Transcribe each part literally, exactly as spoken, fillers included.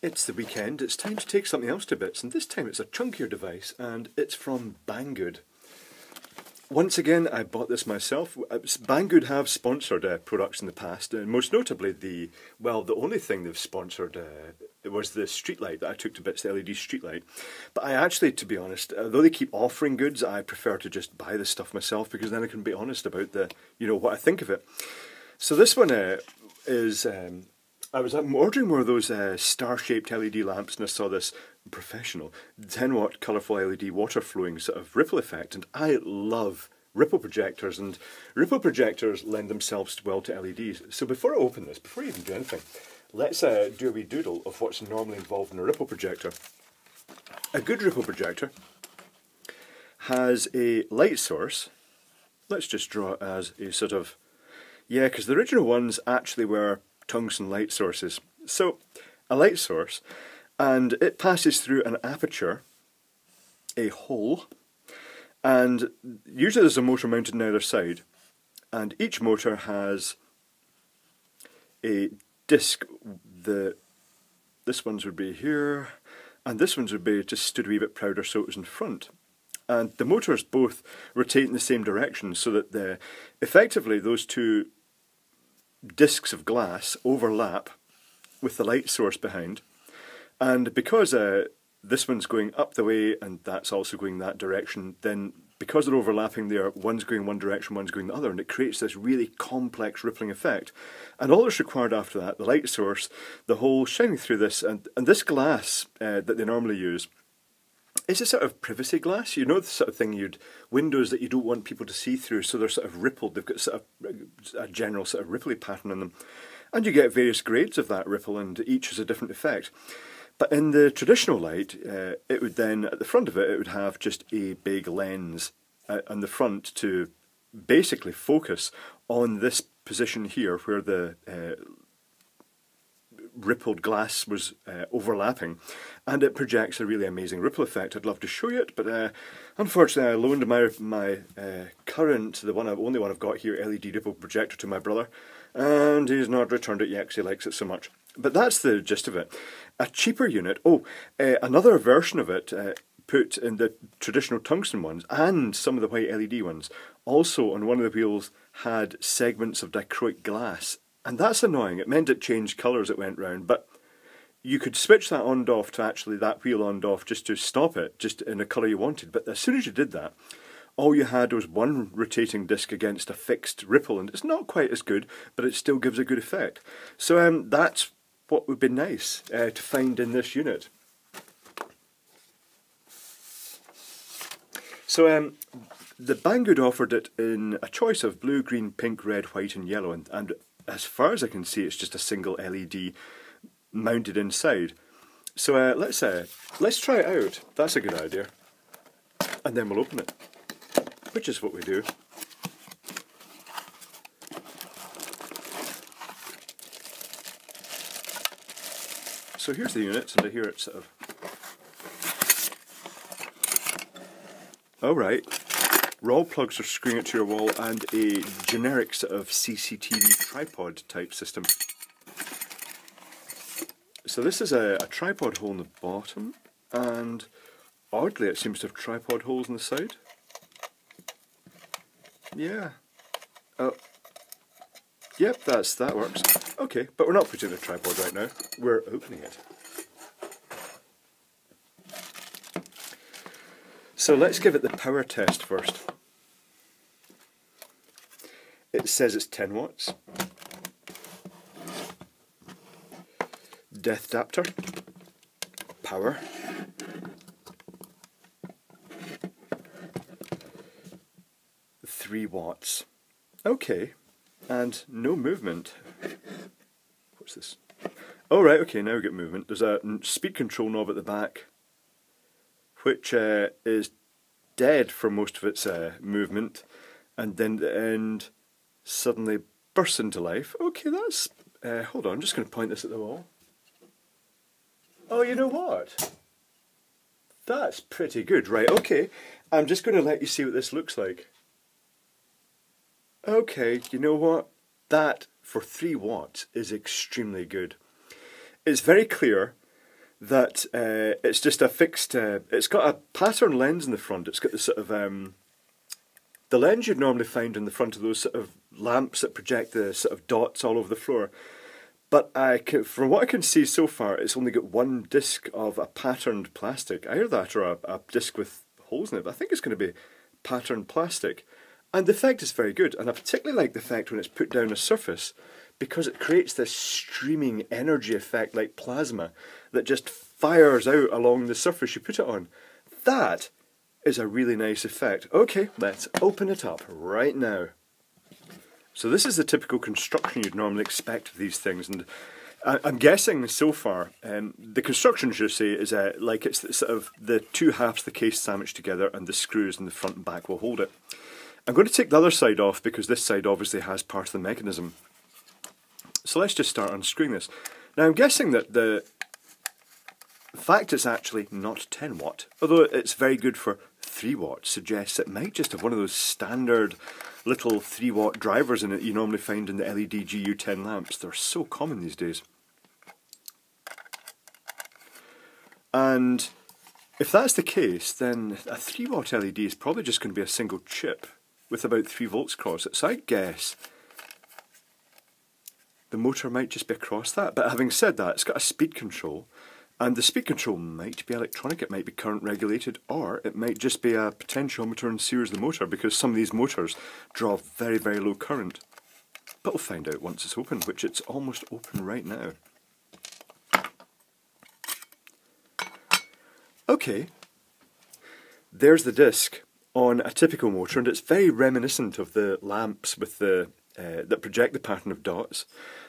It's the weekend, it's time to take something else to bits, and this time it's a chunkier device, and it's from Banggood. Once again, I bought this myself. Banggood have sponsored uh, products in the past, and most notably the, well, the only thing they've sponsored uh, was the streetlight that I took to bits, the L E D streetlight. But I actually, to be honest, uh, though they keep offering goods, I prefer to just buy this stuff myself, because then I can be honest about the, you know, what I think of it. So this one uh, is... Um, I was ordering one of those uh, star-shaped L E D lamps, and I saw this professional ten watt colourful L E D water flowing sort of ripple effect, and I love ripple projectors, and ripple projectors lend themselves well to L E Ds. So before I open this, before I even do anything, let's uh, do a wee doodle of what's normally involved in a ripple projector. A good ripple projector has a light source. Let's just draw it as a sort of... Yeah, because the original ones actually were tungsten light sources. So, a light source, and it passes through an aperture, a hole, and usually there's a motor mounted on either side, and each motor has a disc. The this one's would be here, and this one's would be just stood a wee bit prouder so it was in front. And the motors both rotate in the same direction, so that the effectively those two discs of glass overlap with the light source behind, and because uh, this one's going up the way and that's also going that direction, then because they're overlapping there, one's going one direction, one's going the other, and it creates this really complex rippling effect. And all that's required after that, the light source, the hole shining through this, and, and this glass uh, that they normally use, it's a sort of privacy glass, you know, the sort of thing you'd, windows that you don't want people to see through, so they're sort of rippled, they've got sort of a general sort of ripply pattern in them. And you get various grades of that ripple, and each has a different effect. But in the traditional light, uh, it would then, at the front of it, it would have just a big lens uh, on the front to basically focus on this position here where the uh, rippled glass was uh, overlapping, and it projects a really amazing ripple effect. I'd love to show you it, but uh, unfortunately I loaned my my uh, current, the one I've, only one I've got here, L E D ripple projector to my brother, and he's not returned it yet because he likes it so much. But that's the gist of it. A cheaper unit, oh, uh, another version of it, uh, put in the traditional tungsten ones and some of the white L E D ones, also on one of the wheels had segments of dichroic glass. And that's annoying, it meant it changed colours it went round, but you could switch that on and off to actually that wheel on and off just to stop it, just in the colour you wanted. But as soon as you did that, all you had was one rotating disc against a fixed ripple, and it's not quite as good, but it still gives a good effect. So um, that's what would be nice uh, to find in this unit. So um, the Banggood offered it in a choice of blue, green, pink, red, white and yellow, and, and as far as I can see, it's just a single L E D mounted inside. So uh, let's uh, let's try it out. That's a good idea. And then we'll open it, which is what we do. So here's the unit, and I hear it sort of... All right. Raw plugs are screwing it to your wall, and a generic sort of C C T V tripod type system. So this is a, a tripod hole in the bottom, and oddly it seems to have tripod holes on the side. Yeah. Oh. Yep, that's that works. Okay, but we're not putting the tripod right now, we're opening it. So let's give it the power test first. It says it's ten watts. Depth adapter. Power. three watts. Okay. And no movement. What's this? Oh right, okay, now we get movement. There's a speed control knob at the back, which uh, is dead for most of its uh, movement, and then at the end suddenly bursts into life. Okay, that's... Uh, hold on, I'm just going to point this at the wall. Oh, you know what? That's pretty good. Right, okay. I'm just going to let you see what this looks like. Okay, you know what? That, for three watts, is extremely good. It's very clear. that uh, it's just a fixed, uh, it's got a pattern lens in the front. It's got the sort of, um, the lens you'd normally find in the front of those sort of lamps that project the sort of dots all over the floor. But I can, from what I can see so far, it's only got one disc of a patterned plastic. Either that or a, a disc with holes in it, but I think it's going to be patterned plastic. And the effect is very good, and I particularly like the effect when it's put down a surface, because it creates this streaming energy effect like plasma that just fires out along the surface you put it on. That is a really nice effect. Okay, let's open it up right now. So this is the typical construction you'd normally expect of these things, and I'm guessing so far, um, the construction, should say, is uh, like it's sort of the two halves of the case sandwiched together, and the screws in the front and back will hold it. I'm going to take the other side off because this side obviously has part of the mechanism. So let's just start unscrewing this. Now I'm guessing that the fact it's actually not ten watt, although it's very good for three watt, suggests it might just have one of those standard little three watt drivers in it you normally find in the L E D G U ten lamps. They're so common these days. And if that's the case, then a three watt L E D is probably just going to be a single chip with about three volts across it. So I guess the motor might just be across that. But having said that, it's got a speed control, and the speed control might be electronic, it might be current regulated, or it might just be a potentiometer and steers the motor, because some of these motors draw very, very low current. But we'll find out once it's open, which it's almost open right now. Okay, there's the disc on a typical motor, and it's very reminiscent of the lamps with the Uh, that project the pattern of dots.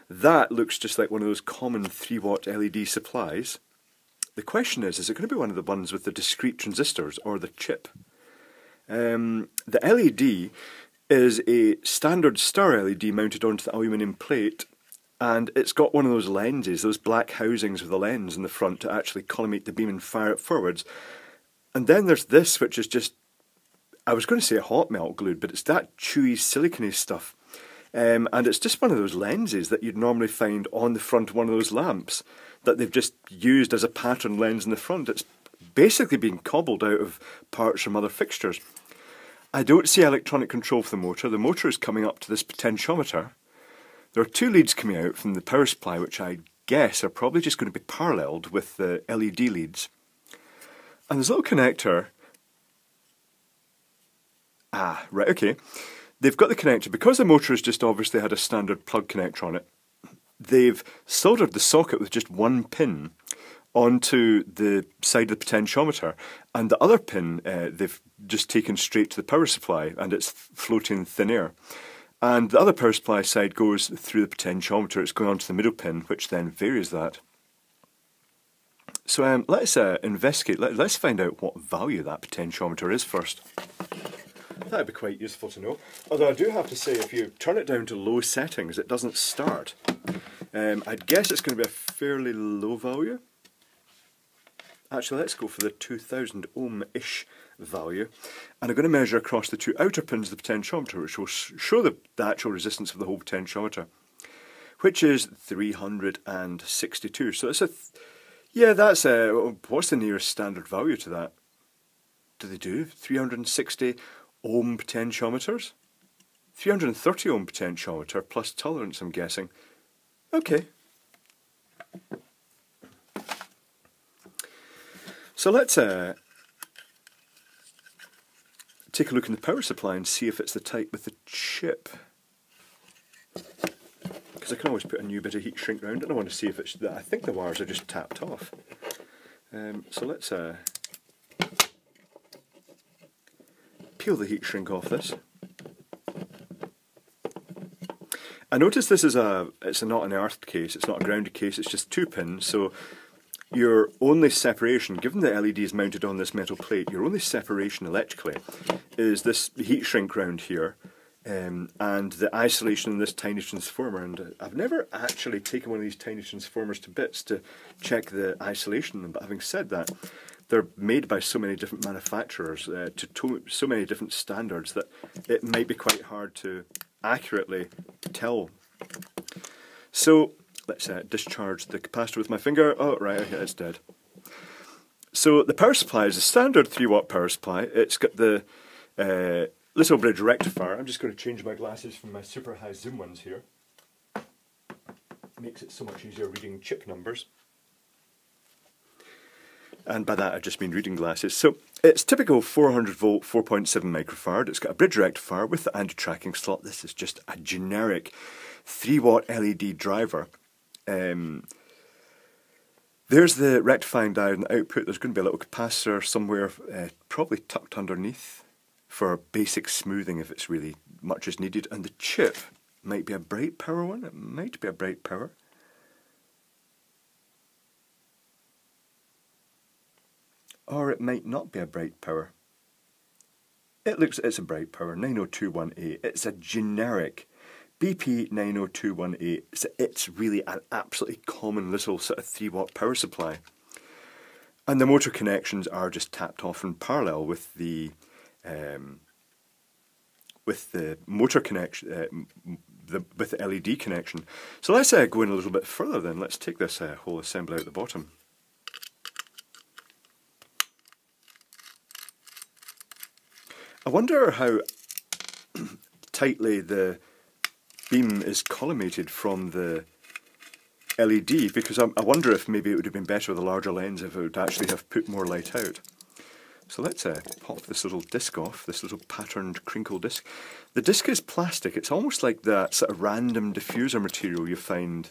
That looks just like one of those common three watt L E D supplies. The question is, is it going to be one of the ones with the discrete transistors or the chip? Um, the L E D is a standard star L E D mounted onto the aluminium plate, and it's got one of those lenses, those black housings with a lens in the front to actually collimate the beam and fire it forwards. And then there's this, which is just, I was going to say a hot melt glued, but it's that chewy silicone stuff. Um, and it's just one of those lenses that you'd normally find on the front of one of those lamps that they've just used as a pattern lens in the front. It's basically been cobbled out of parts from other fixtures. I don't see electronic control for the motor. The motor is coming up to this potentiometer. There are two leads coming out from the power supply, which I guess are probably just going to be paralleled with the L E D leads. And there's a little connector. Ah, right, okay. They've got the connector, because the motor has just obviously had a standard plug connector on it, they've soldered the socket with just one pin onto the side of the potentiometer, and the other pin uh, they've just taken straight to the power supply, and it's floating in thin air. And the other power supply side goes through the potentiometer, it's going onto the middle pin, which then varies that. So um, let's uh, investigate, Let, let's find out what value that potentiometer is first. That would be quite useful to know. Although I do have to say, if you turn it down to low settings, it doesn't start. Um, I'd guess it's going to be a fairly low value. Actually, let's go for the two thousand ohm-ish value. And I'm going to measure across the two outer pins of the potentiometer, which will show the, the actual resistance of the whole potentiometer, which is three hundred sixty-two. So it's a... Th yeah, that's a... What's the nearest standard value to that? Do they do three hundred sixty... ohm potentiometers? three hundred thirty ohm potentiometer plus tolerance, I'm guessing. Okay. So let's uh, take a look in the power supply and see if it's the type with the chip. Because I can always put a new bit of heat shrink round, and I want to see if it's that. I think the wires are just tapped off. Um, so let's... Uh, peel the heat shrink off this. I notice this is a, it's a not an earthed case, it's not a grounded case, it's just two pins, so your only separation, given the L E D is mounted on this metal plate, your only separation electrically is this heat shrink round here, um, and the isolation in this tiny transformer, and I've never actually taken one of these tiny transformers to bits to check the isolation in them, but having said that, they're made by so many different manufacturers uh, to, to so many different standards that it might be quite hard to accurately tell. So let's uh, discharge the capacitor with my finger. Oh, right, okay, it's dead. So the power supply is a standard three watt power supply. It's got the uh, Little Bridge rectifier. I'm just going to change my glasses from my super high zoom ones here. Makes it so much easier reading chip numbers. And by that I just mean reading glasses. So it's typical four hundred volt, four point seven microfarad. It's got a bridge rectifier with the anti-tracking slot. This is just a generic three watt L E D driver. Um, there's the rectifying diode and the output. There's going to be a little capacitor somewhere, uh, probably tucked underneath, for basic smoothing if it's really much is needed. And the chip might be a bright power one. It might be a bright power. Or it might not be a bright power. It looks, it's a bright power, nine oh two one A. It's a generic B P nine oh two one A. It's, it's really an absolutely common little sort of three watt power supply. And the motor connections are just tapped off in parallel with the um, with the motor connection, uh, the, with the L E D connection. So let's uh, go in a little bit further then. Let's take this uh, whole assembly out the bottom. I wonder how tightly the beam is collimated from the L E D, because I, I wonder if maybe it would have been better with a larger lens if it would actually have put more light out. So let's uh, pop this little disc off, this little patterned crinkle disc. The disc is plastic. It's almost like that sort of random diffuser material you find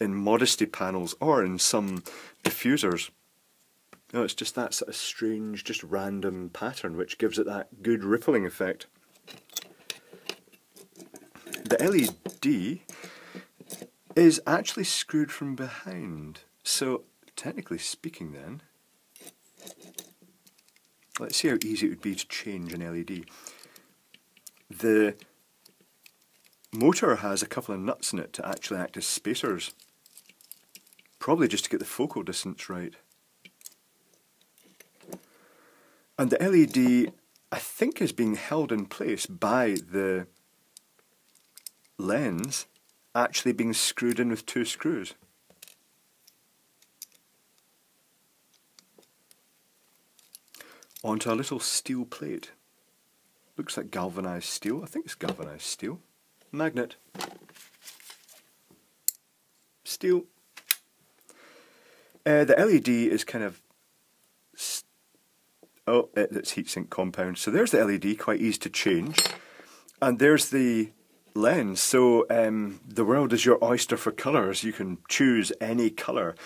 in modesty panels or in some diffusers. No, it's just that sort of strange, just random pattern which gives it that good rippling effect. The L E D is actually screwed from behind. So, technically speaking then, let's see how easy it would be to change an L E D. The motor has a couple of nuts in it to actually act as spacers. Probably just to get the focal distance right. And the L E D, I think, is being held in place by the lens actually being screwed in with two screws. Onto a little steel plate. Looks like galvanized steel. I think it's galvanized steel. Magnet. Steel. Uh, the L E D is kind of... Oh, it's heatsink compound. So there's the L E D, quite easy to change. And there's the lens. So um, the world is your oyster for colours. You can choose any colour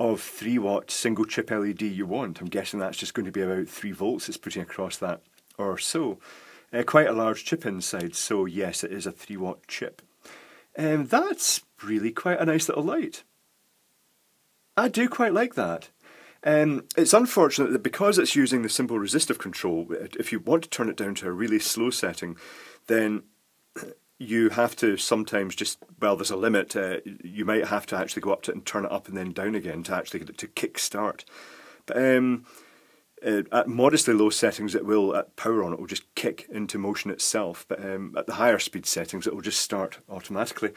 of three watt single chip L E D you want. I'm guessing that's just going to be about three volts it's putting across that or so. Uh, quite a large chip inside, so yes, it is a three watt chip. Um, that's really quite a nice little light. I do quite like that. Um, it's unfortunate that because it's using the simple resistive control, if you want to turn it down to a really slow setting, then you have to sometimes just, well, there's a limit, uh, you might have to actually go up to it and turn it up and then down again to actually get it to kick start. But um, uh, at modestly low settings it will, at power on, it will just kick into motion itself, but um, at the higher speed settings it will just start automatically.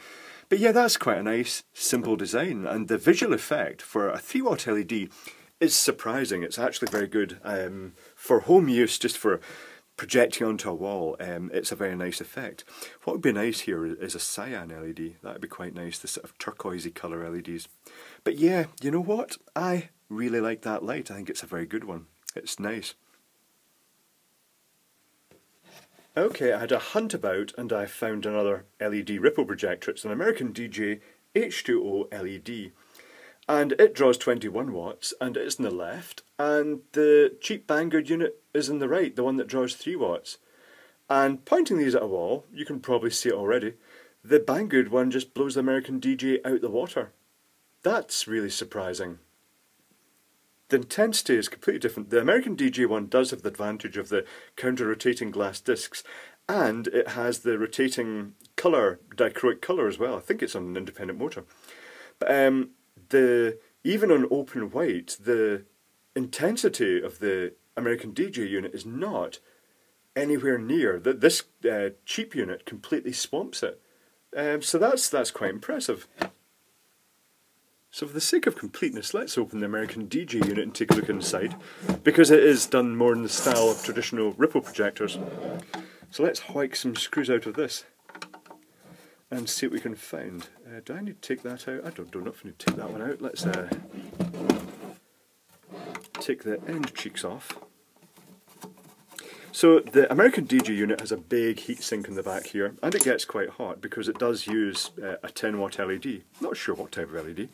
But yeah, that's quite a nice, simple design, and the visual effect for a three watt L E D is surprising. It's actually very good um, for home use, just for projecting onto a wall. Um, it's a very nice effect. What would be nice here is a cyan L E D. That would be quite nice, the sort of turquoisey colour L E Ds. But yeah, you know what? I really like that light. I think it's a very good one. It's nice. Okay, I had a hunt about and I found another L E D ripple projector. It's an American D J H two O L E D. And it draws twenty-one watts, and it's in the left, and the cheap Banggood unit is in the right, the one that draws three watts. And pointing these at a wall, you can probably see it already, the Banggood one just blows the American D J out the water. That's really surprising. The intensity is completely different. The American D J one does have the advantage of the counter-rotating glass discs, and it has the rotating colour, dichroic colour as well. I think it's on an independent motor. But, um... The, even on open white, the intensity of the American D J unit is not anywhere near. The, this uh, cheap unit completely swamps it. Um, so that's, that's quite impressive. So for the sake of completeness, let's open the American D J unit and take a look inside, because it is done more in the style of traditional ripple projectors. So let's hike some screws out of this and see what we can find. Uh, do I need to take that out? I don't, don't know if I need to take that one out. Let's uh, take the end cheeks off. So the American D J unit has a big heatsink in the back here, and it gets quite hot because it does use uh, a ten watt L E D. Not sure what type of L E D.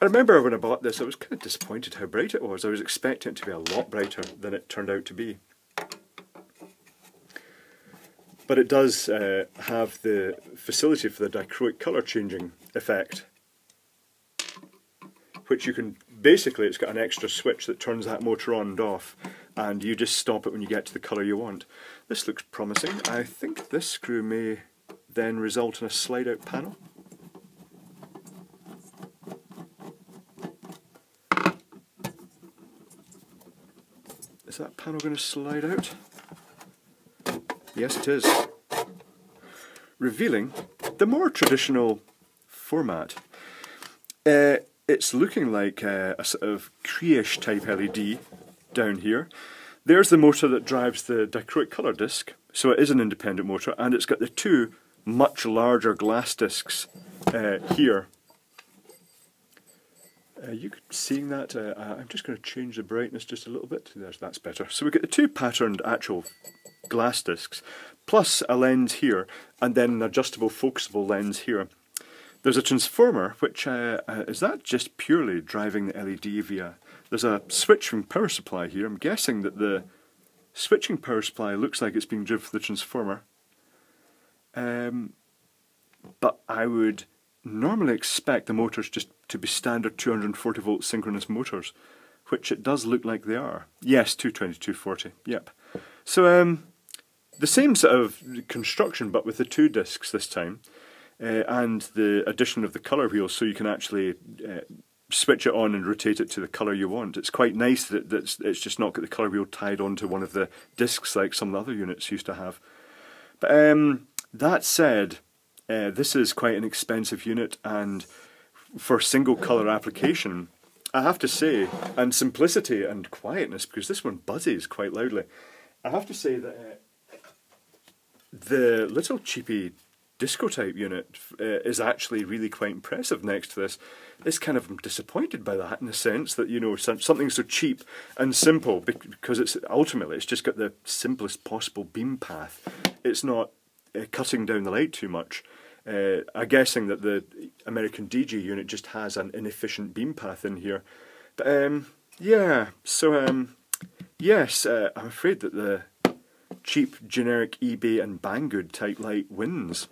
I remember when I bought this I was kind of disappointed how bright it was. I was expecting it to be a lot brighter than it turned out to be. But it does uh, have the facility for the dichroic colour changing effect, which you can, basically it's got an extra switch that turns that motor on and off, and you just stop it when you get to the colour you want. This looks promising. I think this screw may then result in a slide out panel. Is that panel going to slide out? Yes, it is. Revealing the more traditional format. Uh, it's looking like a, a sort of crayeish type L E D down here. There's the motor that drives the dichroic colour disc, so it is an independent motor, and it's got the two much larger glass discs uh, here. Uh, you could seeing that, uh, I'm just going to change the brightness just a little bit. There's, that's better. So we get the two patterned actual glass discs, plus a lens here, and then an adjustable focusable lens here. There's a transformer, which uh, uh, is that just purely driving the L E D via? There's a switch from power supply here. I'm guessing that the switching power supply looks like it's being driven for the transformer. Um, but I would normally expect the motors just to be standard two hundred forty volt synchronous motors, which it does look like they are. Yes, two twenty, two forty, yep. So um, the same sort of construction, but with the two discs this time, uh, and the addition of the colour wheel, so you can actually uh, switch it on and rotate it to the colour you want. It's quite nice that that's, it's just not got the colour wheel tied onto one of the discs like some of the other units used to have. But um, that said, uh, this is quite an expensive unit, and for single colour application, I have to say, and simplicity and quietness, because this one buzzes quite loudly, I have to say that uh, the little cheapy disco type unit uh, is actually really quite impressive next to this. It's kind of disappointed by that, in the sense that, you know, some, something so cheap and simple, because it's ultimately it's just got the simplest possible beam path. It's not uh, cutting down the light too much. Uh, I'm guessing that the American D J unit just has an inefficient beam path in here. But um, yeah, so um, yes, uh, I'm afraid that the cheap, generic eBay and Banggood type light wins.